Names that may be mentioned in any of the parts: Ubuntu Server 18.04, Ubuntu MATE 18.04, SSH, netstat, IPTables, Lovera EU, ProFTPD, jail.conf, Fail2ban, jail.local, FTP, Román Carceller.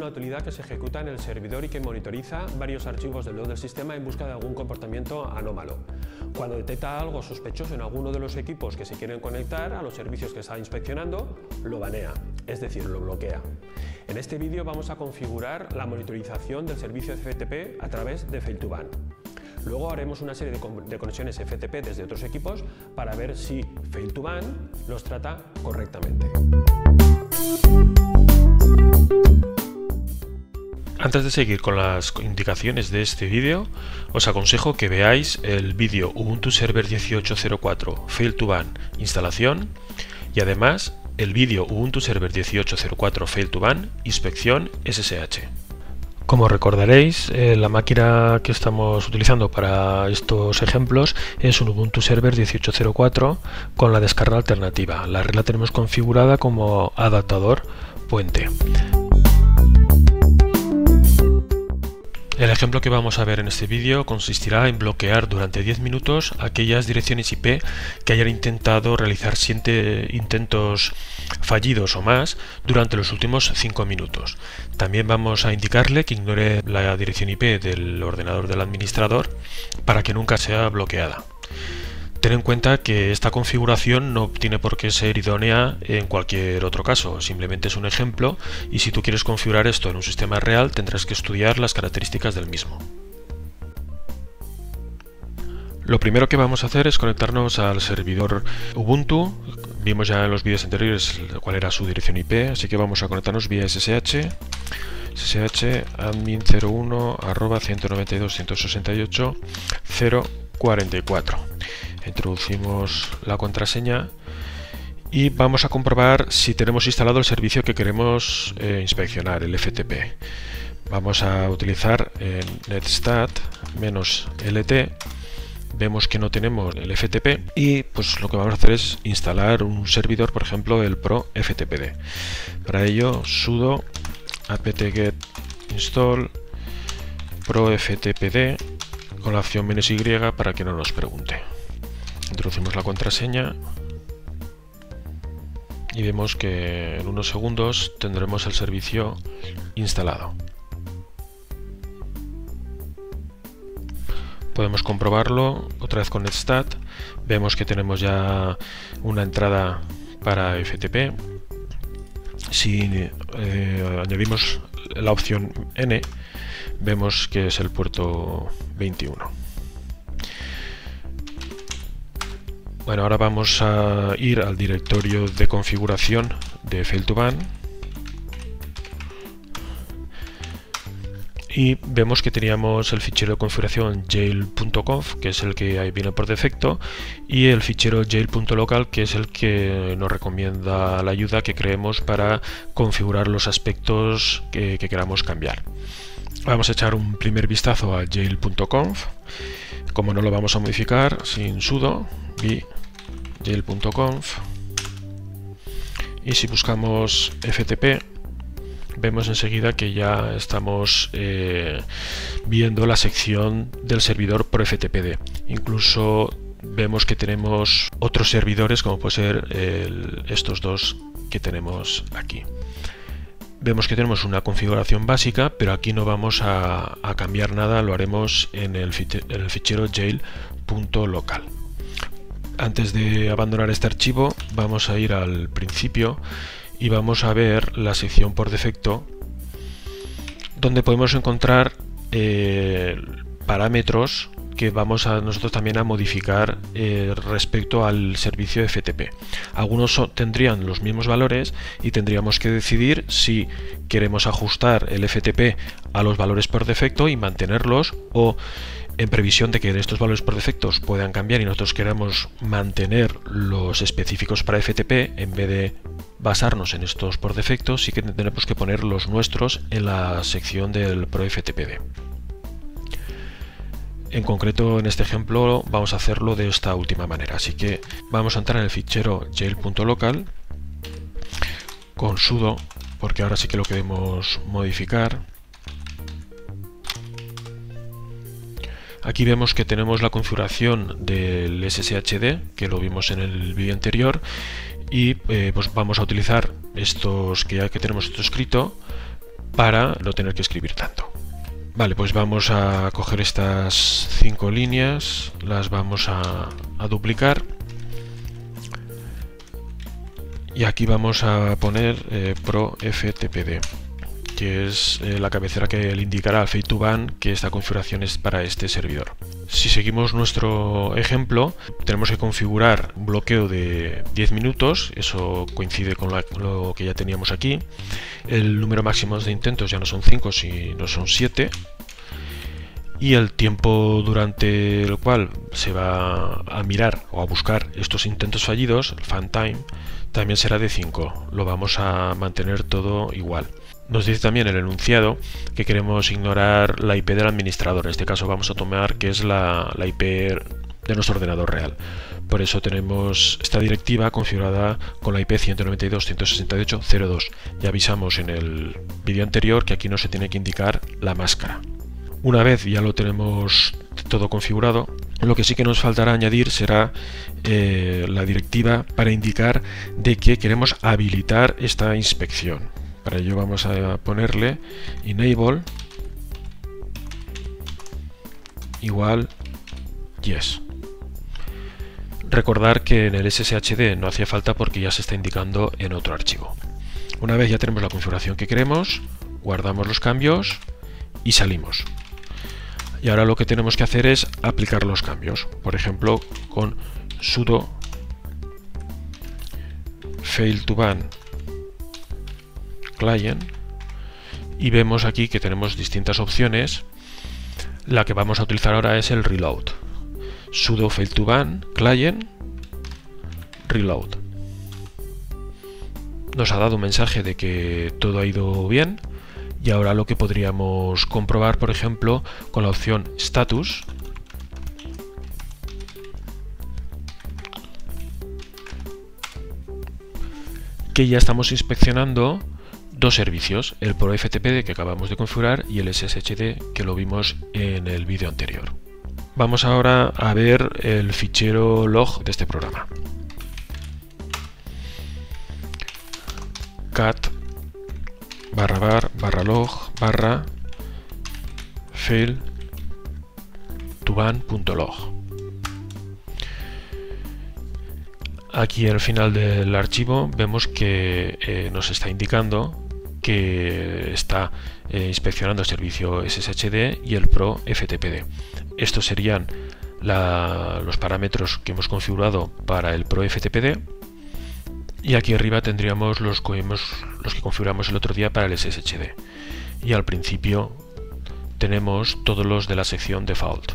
una utilidad que se ejecuta en el servidor y que monitoriza varios archivos del log del sistema en busca de algún comportamiento anómalo. Cuando detecta algo sospechoso en alguno de los equipos que se quieren conectar a los servicios que está inspeccionando, lo banea, es decir, lo bloquea. En este vídeo vamos a configurar la monitorización del servicio FTP a través de Fail2ban. Luego haremos una serie de conexiones FTP desde otros equipos para ver si Fail2ban los trata correctamente. Antes de seguir con las indicaciones de este vídeo, os aconsejo que veáis el vídeo Ubuntu Server 18.04 Fail2ban instalación y además el vídeo Ubuntu Server 18.04 Fail2ban inspección SSH. Como recordaréis, la máquina que estamos utilizando para estos ejemplos es un Ubuntu Server 18.04 con la descarga alternativa. La red la tenemos configurada como adaptador puente. El ejemplo que vamos a ver en este vídeo consistirá en bloquear durante 10 minutos aquellas direcciones IP que hayan intentado realizar 7 intentos fallidos o más durante los últimos 5 minutos. También vamos a indicarle que ignore la dirección IP del ordenador del administrador para que nunca sea bloqueada. Ten en cuenta que esta configuración no tiene por qué ser idónea en cualquier otro caso, simplemente es un ejemplo y si tú quieres configurar esto en un sistema real tendrás que estudiar las características del mismo. Lo primero que vamos a hacer es conectarnos al servidor Ubuntu. Vimos ya en los vídeos anteriores cuál era su dirección IP, así que vamos a conectarnos vía SSH. ssh admin01@192.168.044. Introducimos la contraseña y vamos a comprobar si tenemos instalado el servicio que queremos inspeccionar, el FTP. Vamos a utilizar netstat -lt. Vemos que no tenemos el FTP y pues lo que vamos a hacer es instalar un servidor, por ejemplo el ProFTPD. Para ello sudo apt-get install ProFTPD con la opción "-y" para que no nos pregunte. Introducimos la contraseña y vemos que en unos segundos tendremos el servicio instalado. Podemos comprobarlo otra vez con netstat. Vemos que tenemos ya una entrada para FTP. Si añadimos la opción "-n", vemos que es el puerto 21. Bueno, ahora vamos a ir al directorio de configuración de Fail2ban y vemos que teníamos el fichero de configuración jail.conf, que es el que ahí viene por defecto, y el fichero jail.local, que es el que nos recomienda la ayuda que creemos para configurar los aspectos que queramos cambiar. Vamos a echar un primer vistazo a jail.conf. Como no lo vamos a modificar, sin sudo jail.conf, y si buscamos FTP vemos enseguida que ya estamos viendo la sección del servidor ProFTPD. Incluso vemos que tenemos otros servidores como puede ser estos dos que tenemos aquí. Vemos que tenemos una configuración básica, pero aquí no vamos a cambiar nada, lo haremos en el fichero jail.local. Antes de abandonar este archivo, vamos a ir al principio y vamos a ver la sección por defecto, donde podemos encontrar parámetros que vamos a nosotros también a modificar respecto al servicio FTP. Algunos tendrían los mismos valores y tendríamos que decidir si queremos ajustar el FTP a los valores por defecto y mantenerlos, o en previsión de que estos valores por defecto puedan cambiar y nosotros queramos mantener los específicos para FTP en vez de basarnos en estos por defecto, sí que tenemos que poner los nuestros en la sección del ProFTPD. En concreto, en este ejemplo vamos a hacerlo de esta última manera, así que vamos a entrar en el fichero jail.local con sudo, porque ahora sí que lo queremos modificar. Aquí vemos que tenemos la configuración del SSHD, que lo vimos en el vídeo anterior, y pues vamos a utilizar estos que ya que tenemos esto escrito para no tener que escribir tanto. Vale, pues vamos a coger estas 5 líneas, las vamos a duplicar y aquí vamos a poner ProFTPD, que es la cabecera que le indicará al Fail2ban que esta configuración es para este servidor. Si seguimos nuestro ejemplo, tenemos que configurar un bloqueo de 10 minutos, eso coincide con lo que ya teníamos aquí. El número máximo de intentos ya no son 5, sino son 7. Y el tiempo durante el cual se va a mirar o a buscar estos intentos fallidos, el fan time, también será de 5. Lo vamos a mantener todo igual. Nos dice también el enunciado que queremos ignorar la IP del administrador. En este caso vamos a tomar que es la IP de nuestro ordenador real. Por eso tenemos esta directiva configurada con la IP 192.168.02. Ya avisamos en el vídeo anterior que aquí no se tiene que indicar la máscara. Una vez ya lo tenemos todo configurado, lo que sí que nos faltará añadir será la directiva para indicar de que queremos habilitar esta inspección. Para ello vamos a ponerle enable igual yes. Recordar que en el SSHD no hacía falta porque ya se está indicando en otro archivo. Una vez ya tenemos la configuración que queremos, guardamos los cambios y salimos. Y ahora lo que tenemos que hacer es aplicar los cambios. Por ejemplo, con sudo fail2ban client, y vemos aquí que tenemos distintas opciones. La que vamos a utilizar ahora es el reload. Sudo fail2ban client reload. Nos ha dado un mensaje de que todo ha ido bien y ahora lo que podríamos comprobar, por ejemplo, con la opción status, que ya estamos inspeccionando dos servicios, el ProFTPD que acabamos de configurar y el SSHD que lo vimos en el vídeo anterior. Vamos ahora a ver el fichero log de este programa. Cat /var/log/fail2ban.log. Aquí al final del archivo vemos que nos está indicando que está inspeccionando el servicio SSHD y el ProFTPD. Estos serían los parámetros que hemos configurado para el ProFTPD, y aquí arriba tendríamos los que configuramos el otro día para el SSHD, y al principio tenemos todos los de la sección default.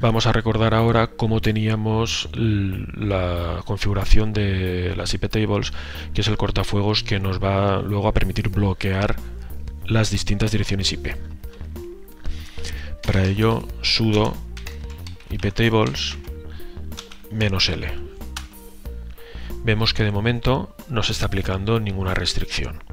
Vamos a recordar ahora cómo teníamos la configuración de las IPTables, que es el cortafuegos que nos va luego a permitir bloquear las distintas direcciones IP. Para ello, sudo IPTables -L. Vemos que de momento no se está aplicando ninguna restricción.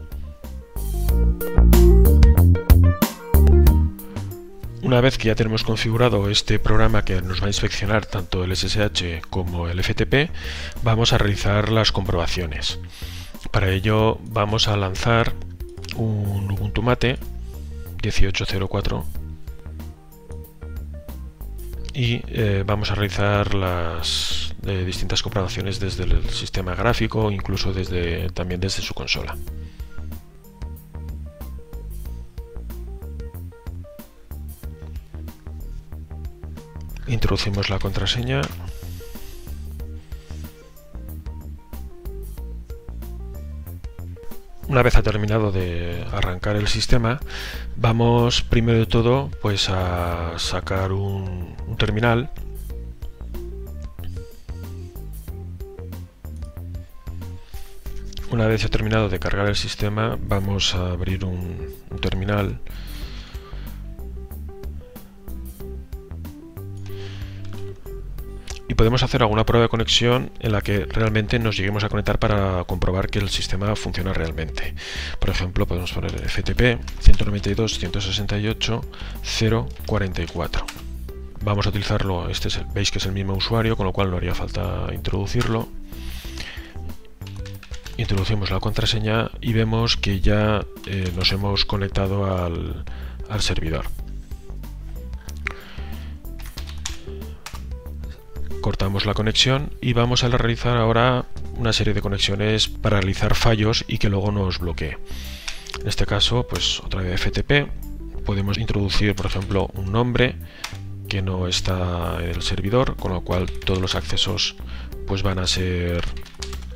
Una vez que ya tenemos configurado este programa que nos va a inspeccionar tanto el SSH como el FTP, vamos a realizar las comprobaciones. Para ello vamos a lanzar un Ubuntu MATE 18.04 y vamos a realizar las distintas comprobaciones desde el sistema gráfico, incluso también desde su consola. Introducimos la contraseña . Una vez ha terminado de arrancar el sistema, vamos primero de todo pues a sacar un terminal . Una vez ha terminado de cargar el sistema, vamos a abrir un terminal y podemos hacer alguna prueba de conexión en la que realmente nos lleguemos a conectar para comprobar que el sistema funciona realmente. Por ejemplo, podemos poner FTP 192.168.0.44. Vamos a utilizarlo, veis que es el mismo usuario, con lo cual no haría falta introducirlo. introducimos la contraseña y vemos que ya nos hemos conectado al servidor. Cortamos la conexión y vamos a realizar ahora una serie de conexiones para realizar fallos y que luego nos bloquee. En este caso, pues otra vez FTP, podemos introducir, por ejemplo, un nombre que no está en el servidor, con lo cual todos los accesos pues van a ser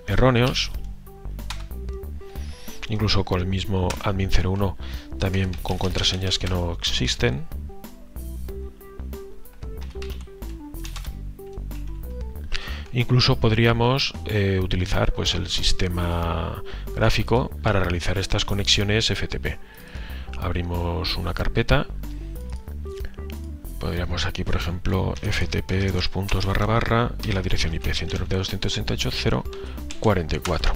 erróneos. Incluso con el mismo admin01, también con contraseñas que no existen. Incluso podríamos utilizar pues, el sistema gráfico para realizar estas conexiones FTP. Abrimos una carpeta. Podríamos aquí, por ejemplo, FTP // y la dirección IP 192.168.0.44.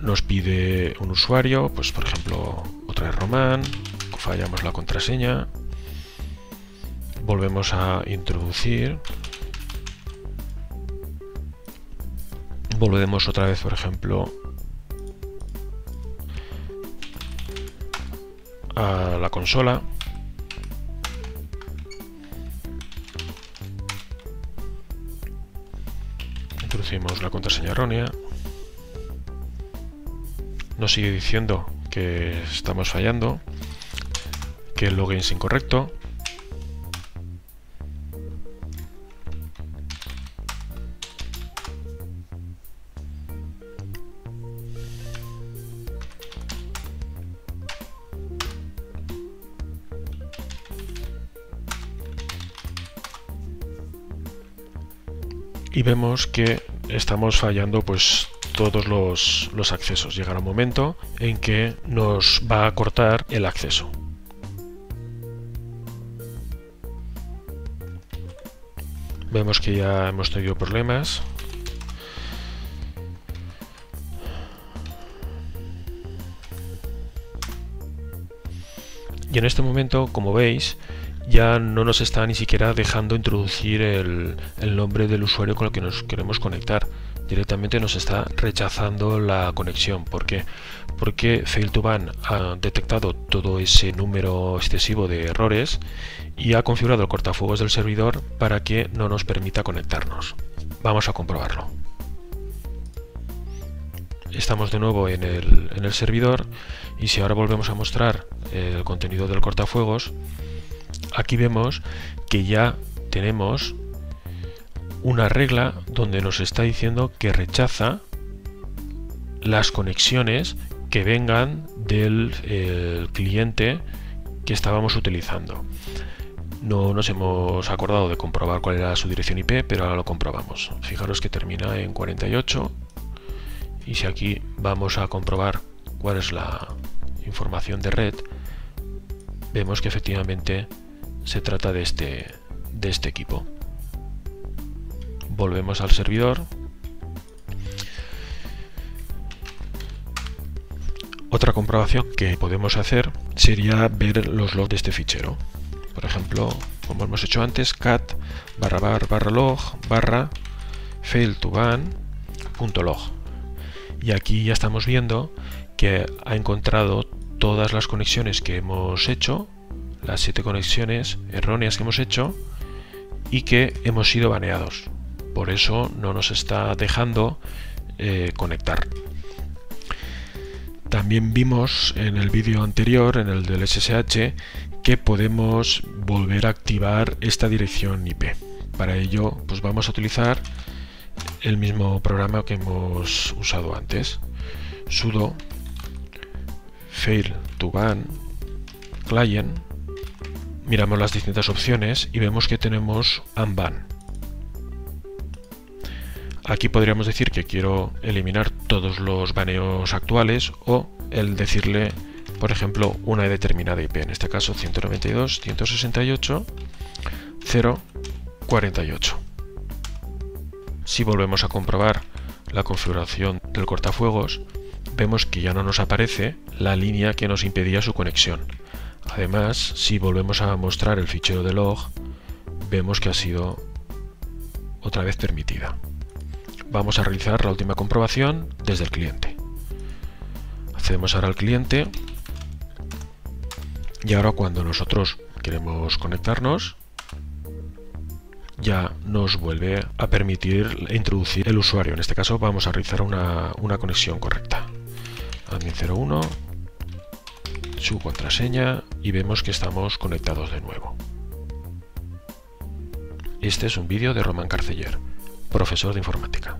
Nos pide un usuario, pues por ejemplo, otra vez Román. Fallamos la contraseña. Volvemos a introducir. Volvemos otra vez, por ejemplo, a la consola. Introducimos la contraseña errónea. Nos sigue diciendo que estamos fallando, que el login es incorrecto. Y vemos que estamos fallando pues todos los accesos. Llegará un momento en que nos va a cortar el acceso. Vemos que ya hemos tenido problemas. Y en este momento, como veis, ya no nos está ni siquiera dejando introducir el nombre del usuario con el que nos queremos conectar. Directamente nos está rechazando la conexión. ¿Por qué? Porque Fail2ban ha detectado todo ese número excesivo de errores y ha configurado el cortafuegos del servidor para que no nos permita conectarnos. Vamos a comprobarlo. Estamos de nuevo en el servidor y si ahora volvemos a mostrar el contenido del cortafuegos, aquí vemos que ya tenemos una regla donde nos está diciendo que rechaza las conexiones que vengan del cliente que estábamos utilizando. No nos hemos acordado de comprobar cuál era su dirección IP, pero ahora lo comprobamos. Fijaros que termina en 48 y si aquí vamos a comprobar cuál es la información de red, vemos que efectivamente se trata de este equipo. Volvemos al servidor. Otra comprobación que podemos hacer sería ver los logs de este fichero. Por ejemplo, como hemos hecho antes, cat /var/log/ fail2ban.log. Y aquí ya estamos viendo que ha encontrado todas las conexiones que hemos hecho, las 7 conexiones erróneas que hemos hecho y que hemos sido baneados. Por eso no nos está dejando conectar. También vimos en el vídeo anterior, en el del SSH, que podemos volver a activar esta dirección IP. Para ello, pues vamos a utilizar el mismo programa que hemos usado antes. Sudo fail2ban client. Miramos las distintas opciones y vemos que tenemos unban. Aquí podríamos decir que quiero eliminar todos los baneos actuales o el decirle, por ejemplo, una determinada IP, en este caso 192.168.0.48. Si volvemos a comprobar la configuración del cortafuegos, vemos que ya no nos aparece la línea que nos impedía su conexión. Además, si volvemos a mostrar el fichero de log, vemos que ha sido otra vez permitida. vamos a realizar la última comprobación desde el cliente. Accedemos ahora al cliente y ahora cuando nosotros queremos conectarnos ya nos vuelve a permitir introducir el usuario. En este caso vamos a realizar una conexión correcta. Admin01, su contraseña y vemos que estamos conectados de nuevo. Este es un vídeo de Román Carceller, profesor de informática.